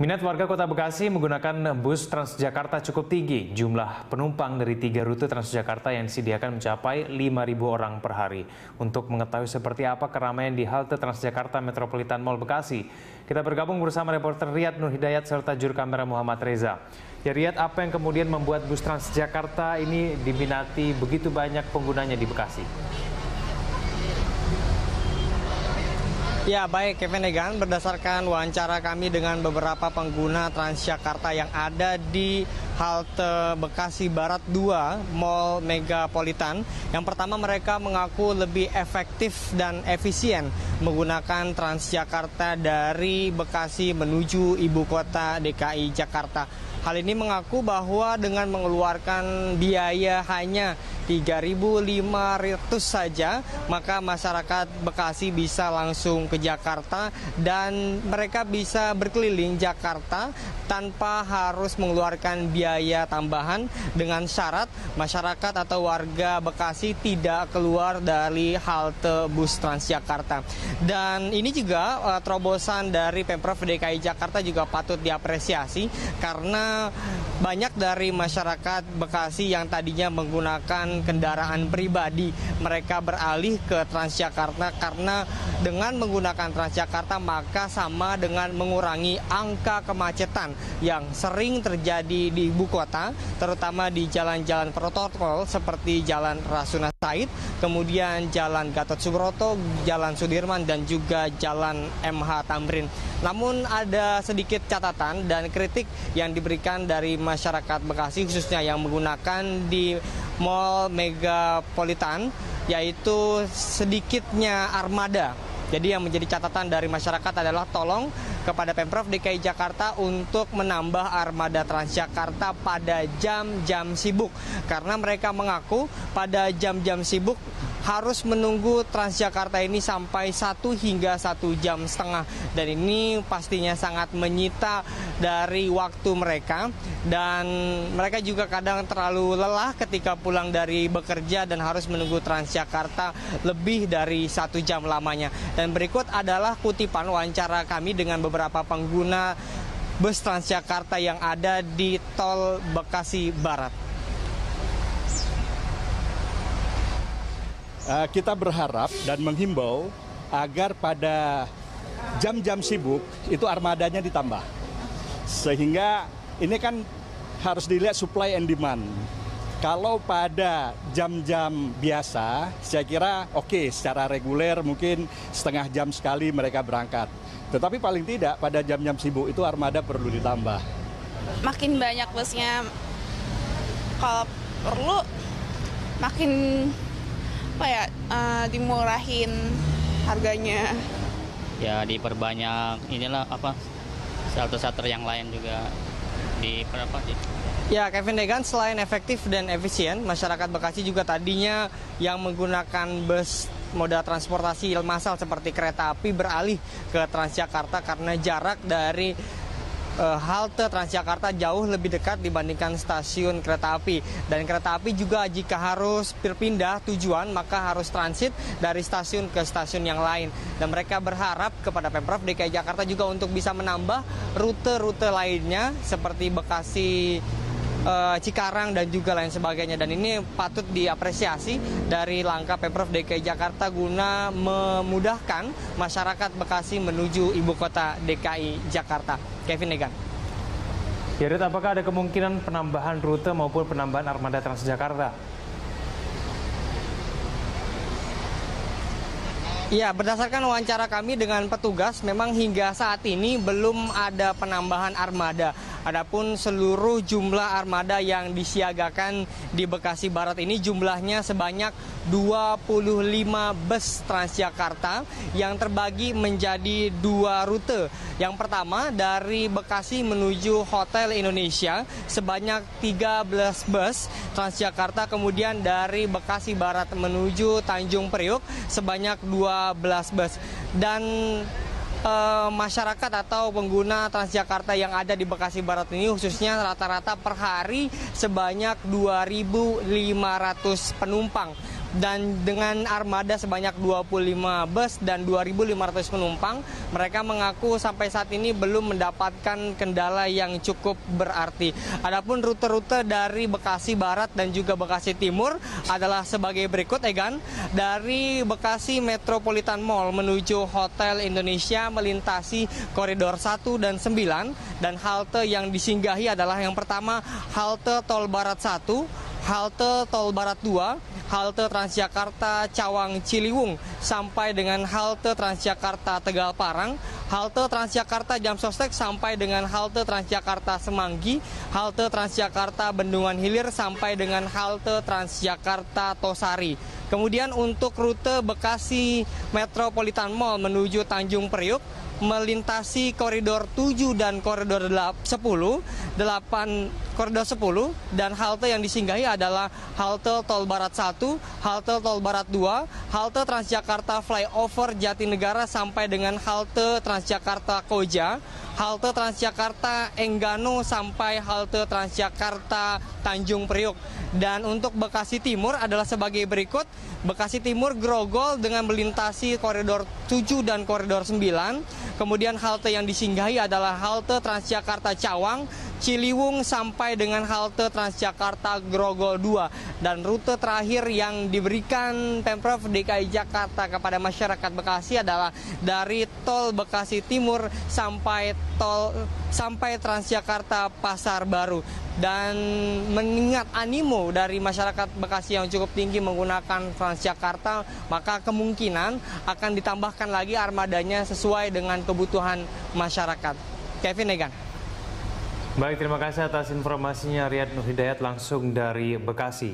Minat warga Kota Bekasi menggunakan bus Transjakarta cukup tinggi. Jumlah penumpang dari 3 rute Transjakarta yang disediakan mencapai 5.000 orang per hari. Untuk mengetahui seperti apa keramaian di halte Transjakarta Metropolitan Mall Bekasi, kita bergabung bersama reporter Riyad Nur Hidayat serta juru kamera Muhammad Reza. Ya Riyad, apa yang kemudian membuat bus Transjakarta ini diminati begitu banyak penggunanya di Bekasi? Ya baik Kevin Egan, berdasarkan wawancara kami dengan beberapa pengguna Transjakarta yang ada di halte Bekasi Barat 2 Mall Megapolitan. Yang pertama, mereka mengaku lebih efektif dan efisien menggunakan Transjakarta dari Bekasi menuju ibu kota DKI Jakarta. Hal ini mengaku bahwa dengan mengeluarkan biaya hanya 3.500 saja, maka masyarakat Bekasi bisa langsung ke Jakarta dan mereka bisa berkeliling Jakarta tanpa harus mengeluarkan biaya tambahan, dengan syarat masyarakat atau warga Bekasi tidak keluar dari halte bus Transjakarta. Dan ini juga terobosan dari Pemprov DKI Jakarta juga patut diapresiasi, karena banyak dari masyarakat Bekasi yang tadinya menggunakan kendaraan pribadi, mereka beralih ke Transjakarta, karena dengan menggunakan Transjakarta maka sama dengan mengurangi angka kemacetan yang sering terjadi di ibu kota, terutama di jalan-jalan protokol seperti Jalan Rasuna Said, kemudian Jalan Gatot Subroto, Jalan Sudirman, dan juga Jalan MH Thamrin. Namun ada sedikit catatan dan kritik yang diberikan dari masyarakat Bekasi, khususnya yang menggunakan di Mall Megapolitan, yaitu sedikitnya armada. Jadi yang menjadi catatan dari masyarakat adalah tolong kepada Pemprov DKI Jakarta untuk menambah armada Transjakarta pada jam-jam sibuk, karena mereka mengaku pada jam-jam sibuk harus menunggu Transjakarta ini sampai 1 hingga 1,5 jam. Dan ini pastinya sangat menyita dari waktu mereka. Dan mereka juga kadang terlalu lelah ketika pulang dari bekerja dan harus menunggu Transjakarta lebih dari 1 jam lamanya. Dan berikut adalah kutipan wawancara kami dengan beberapa pengguna bus Transjakarta yang ada di Tol Bekasi Barat. Kita berharap dan menghimbau agar pada jam-jam sibuk itu armadanya ditambah. Sehingga ini kan harus dilihat supply and demand. Kalau pada jam-jam biasa, saya kira oke, secara reguler mungkin setengah jam sekali mereka berangkat. Tetapi paling tidak pada jam-jam sibuk itu armada perlu ditambah. Makin banyak busnya, kalau perlu makin dimurahin harganya. Ya diperbanyak inilah shelter-shelter yang lain juga di berapa sih? Ya Kevin Degan, selain efektif dan efisien, masyarakat Bekasi juga tadinya yang menggunakan bus moda transportasi massal seperti kereta api beralih ke Transjakarta, karena jarak dari halte Transjakarta jauh lebih dekat dibandingkan stasiun kereta api. Dan kereta api juga jika harus berpindah tujuan maka harus transit dari stasiun ke stasiun yang lain. Dan mereka berharap kepada Pemprov DKI Jakarta juga untuk bisa menambah rute-rute lainnya seperti Bekasi, Cikarang, dan juga lain sebagainya. Dan ini patut diapresiasi dari langkah Pemprov DKI Jakarta guna memudahkan masyarakat Bekasi menuju ibu kota DKI Jakarta. Kevin Egan. Ya, Rit, apakah ada kemungkinan penambahan rute maupun penambahan armada Transjakarta? Ya, berdasarkan wawancara kami dengan petugas, memang hingga saat ini belum ada penambahan armada. Adapun seluruh jumlah armada yang disiagakan di Bekasi Barat ini jumlahnya sebanyak 25 bus Transjakarta yang terbagi menjadi 2 rute. Yang pertama dari Bekasi menuju Hotel Indonesia sebanyak 13 bus Transjakarta, kemudian dari Bekasi Barat menuju Tanjung Priok sebanyak 12 bus. Dan masyarakat atau pengguna Transjakarta yang ada di Bekasi Barat ini khususnya rata-rata per hari sebanyak 2.500 penumpang. dan dengan armada sebanyak 25 bus dan 2.500 penumpang, mereka mengaku sampai saat ini belum mendapatkan kendala yang cukup berarti. Adapun rute-rute dari Bekasi Barat dan juga Bekasi Timur adalah sebagai berikut, Egan. Dari Bekasi Metropolitan Mall menuju Hotel Indonesia melintasi koridor 1 dan 9, dan halte yang disinggahi adalah yang pertama halte Tol Barat 1, halte Tol Barat 2, halte Transjakarta Cawang Ciliwung sampai dengan halte Transjakarta Tegal Parang, halte Transjakarta Jamsostek sampai dengan halte Transjakarta Semanggi, halte Transjakarta Bendungan Hilir sampai dengan halte Transjakarta Tosari. Kemudian untuk rute Bekasi Metropolitan Mall menuju Tanjung Priok melintasi koridor 7 dan koridor 10 dan halte yang disinggahi adalah halte Tol Barat 1, halte Tol Barat 2, halte Transjakarta Flyover Jatinegara sampai dengan halte Transjakarta Koja, halte Transjakarta Enggano sampai halte Transjakarta Tanjung Priok. Dan untuk Bekasi Timur adalah sebagai berikut, Bekasi Timur Grogol dengan melintasi koridor 7 dan koridor 9. Kemudian halte yang disinggahi adalah halte Transjakarta Cawang, Ciliwung sampai dengan halte Transjakarta Grogol 2. Dan rute terakhir yang diberikan Pemprov DKI Jakarta kepada masyarakat Bekasi adalah dari Tol Bekasi Timur sampai Transjakarta Pasar Baru. Dan mengingat animo dari masyarakat Bekasi yang cukup tinggi menggunakan Transjakarta, maka kemungkinan akan ditambahkan lagi armadanya sesuai dengan kebutuhan masyarakat. Kevin Egan. Baik, terima kasih atas informasinya Riyad Nur Hidayat langsung dari Bekasi.